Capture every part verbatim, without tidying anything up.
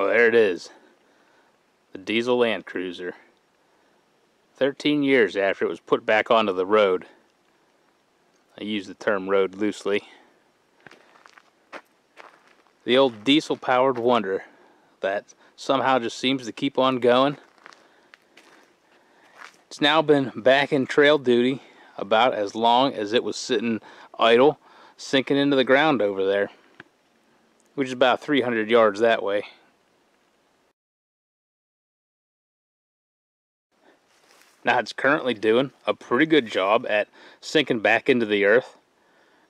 Oh, there it is. The diesel Land Cruiser. thirteen years after it was put back onto the road. I use the term road loosely. The old diesel-powered wonder that somehow just seems to keep on going. It's now been back in trail duty about as long as it was sitting idle, sinking into the ground over there, which is about three hundred yards that way. Now it's currently doing a pretty good job at sinking back into the earth.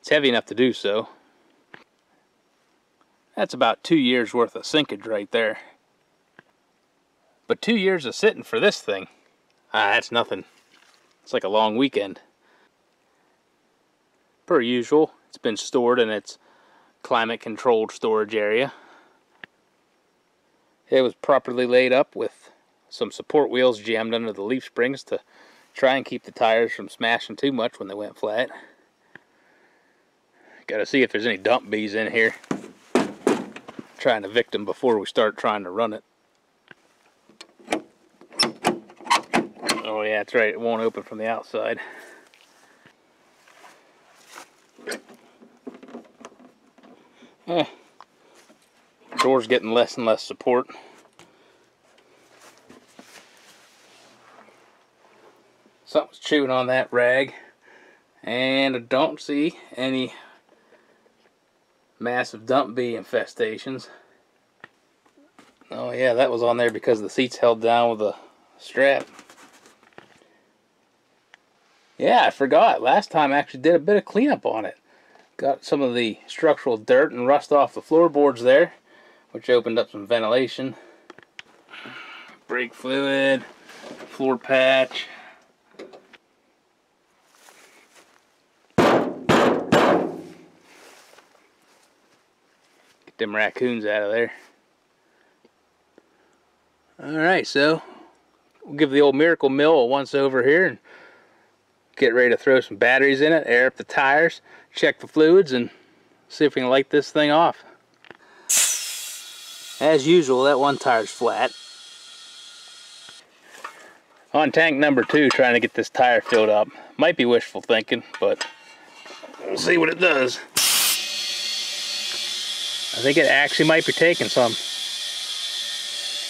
It's heavy enough to do so. That's about two years worth of sinkage right there. But two years of sitting for this thing, ah, that's nothing. It's like a long weekend. Per usual, it's been stored in its climate-controlled storage area. It was properly laid up with some support wheels jammed under the leaf springs to try and keep the tires from smashing too much when they went flat. Gotta see if there's any dump bees in here. Trying to victim before we start trying to run it. Oh yeah, that's right, it won't open from the outside. Eh. Door's getting less and less support. Something's chewing on that rag, and I don't see any massive dump bee infestations. Oh yeah, that was on there because the seat's held down with a strap. Yeah, I forgot. Last time I actually did a bit of cleanup on it. Got some of the structural dirt and rust off the floorboards there, which opened up some ventilation. Brake fluid, floor patch. Them raccoons out of there. Alright, so we'll give the old Miracle Mill a once over here and get ready to throw some batteries in it, air up the tires, check the fluids, and see if we can light this thing off. As usual, that one tire's flat. On tank number two, trying to get this tire filled up. Might be wishful thinking, but we'll see what it does. I think it actually might be taking some.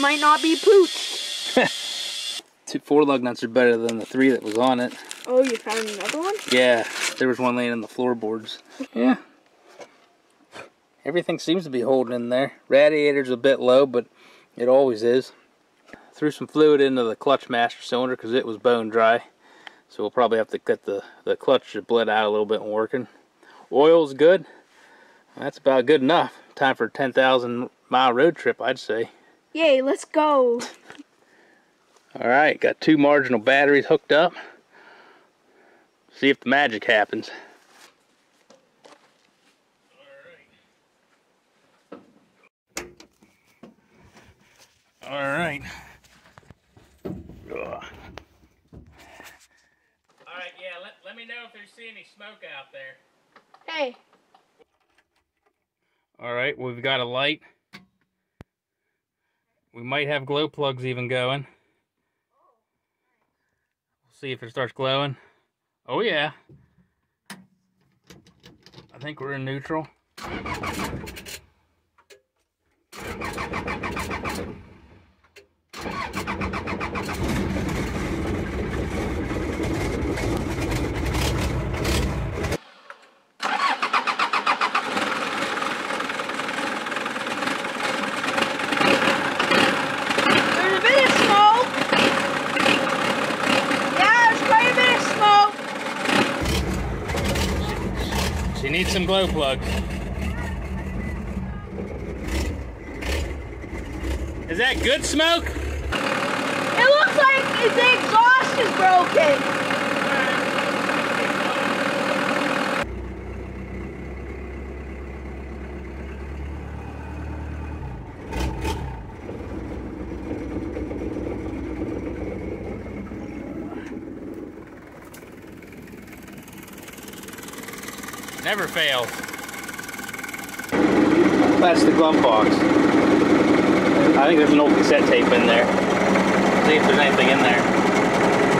Might not be pooched. Two four lug nuts are better than the three that was on it. Oh, you found another one? Yeah, there was one laying in the floorboards. Yeah. Everything seems to be holding in there. Radiator's a bit low, but it always is. Threw some fluid into the clutch master cylinder because it was bone dry. So we'll probably have to cut the, the clutch to bled out a little bit and working. Oil's good. That's about good enough. Time for a ten thousand mile road trip, I'd say. Yay, let's go. Alright, got two marginal batteries hooked up. See if the magic happens. Alright. Alright. Alright, yeah, let, let me know if there's any smoke out there. Hey. Alright, we've got a light. We might have glow plugs even going. We'll see if it starts glowing. Oh yeah. I think we're in neutral. Need some glow plugs. Is that good smoke? It looks like the exhaust is broken. Never fails. That's the glove box. I think there's an old cassette tape in there. See if there's anything in there.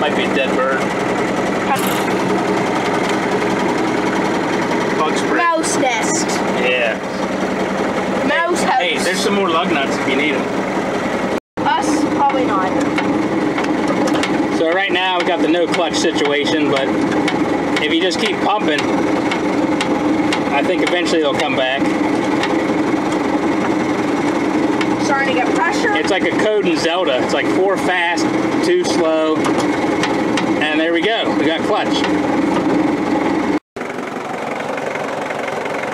Might be a dead bird. Bug spray. Mouse nest. Yeah. Mouse house. Hey, there's some more lug nuts if you need them. Us? Probably not. So right now we got the no clutch situation, but if you just keep pumping, I think eventually they'll come back. Starting to get pressure. It's like a code in Zelda. It's like four fast, two slow, and there we go. We got clutch.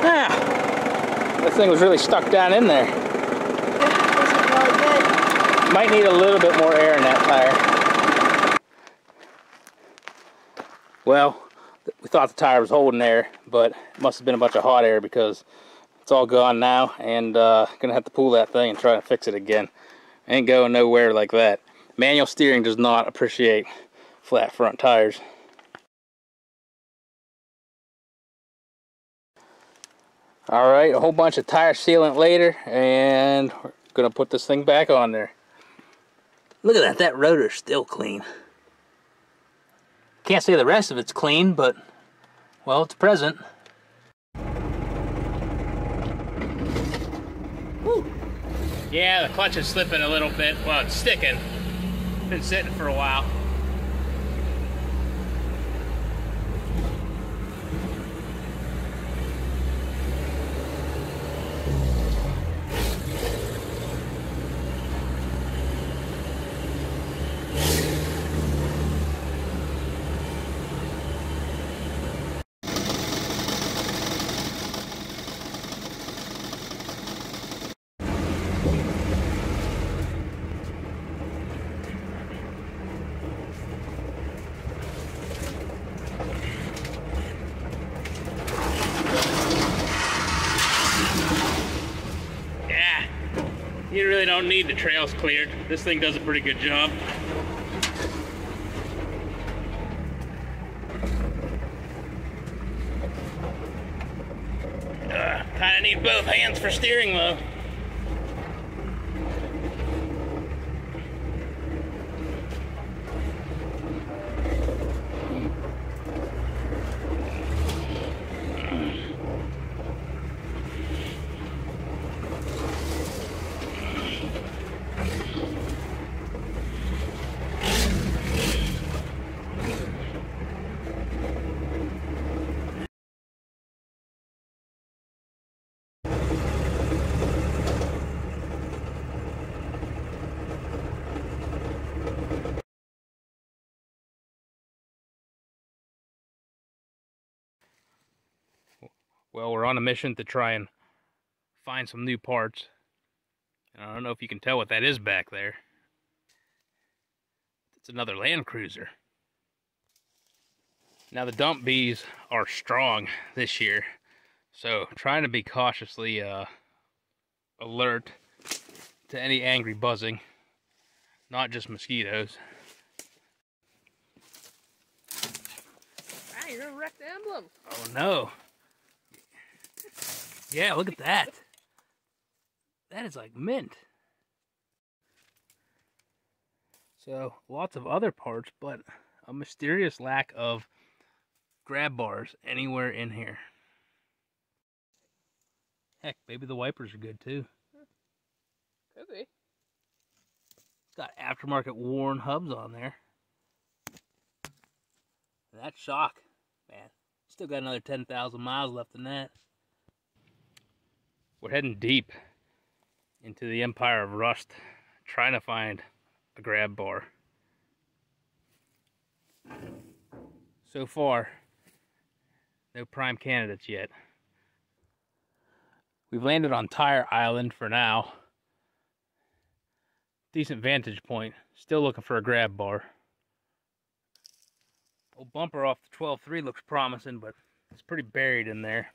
Ah, that thing was really stuck down in there. Might need a little bit more air in that tire. Well, we thought the tire was holding air, but it must have been a bunch of hot air because it's all gone now, and uh, gonna have to pull that thing and try to fix it again. Ain't going nowhere like that. Manual steering does not appreciate flat front tires. All right, a whole bunch of tire sealant later, and we're gonna put this thing back on there. Look at that, that rotor's still clean. Can't say the rest of it's clean, but, well, it's present. Woo. Yeah, the clutch is slipping a little bit. Well, it's sticking. It's been sitting for a while. You really don't need the trails cleared. This thing does a pretty good job. Uh, kinda need both hands for steering though. Well, we're on a mission to try and find some new parts. And I don't know if you can tell what that is back there. It's another Land Cruiser. Now the dump bees are strong this year, so trying to be cautiously uh, alert to any angry buzzing, not just mosquitoes. Wow, you're gonna wreck the emblem. Oh no. Yeah, look at that. That is like mint. So, lots of other parts, but a mysterious lack of grab bars anywhere in here. Heck, maybe the wipers are good too. Could be. It's got aftermarket worn hubs on there. And that shock, man. Still got another ten thousand miles left in that. We're heading deep into the empire of rust, trying to find a grab bar. So far, no prime candidates yet. We've landed on Tire Island for now. Decent vantage point, still looking for a grab bar. Old bumper off the twelve three looks promising, but it's pretty buried in there.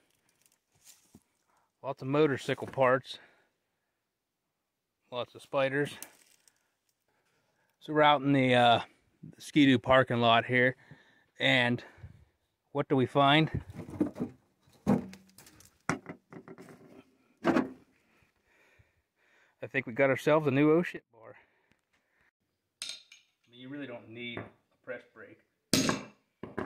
Lots of motorcycle parts, lots of spiders. So we're out in the, uh, the Skidoo parking lot here, and what do we find? I think we got ourselves a new oh shit bar. I mean, you really don't need a press brake. I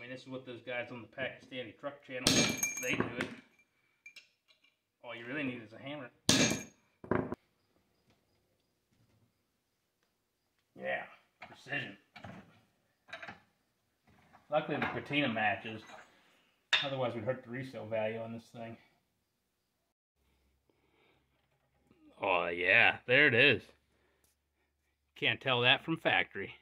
mean, this is what those guys on the Pakistani truck channel, they do it. All you really need is a hammer. Yeah, precision. Luckily the patina matches. Otherwise we'd hurt the resale value on this thing. Oh yeah, there it is. Can't tell that from factory.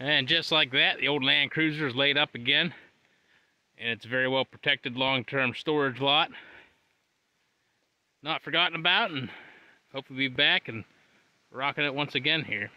And just like that, the old Land Cruiser is laid up again. And it's a very well protected long-term storage lot. Not forgotten about, and hopefully be back and rocking it once again here.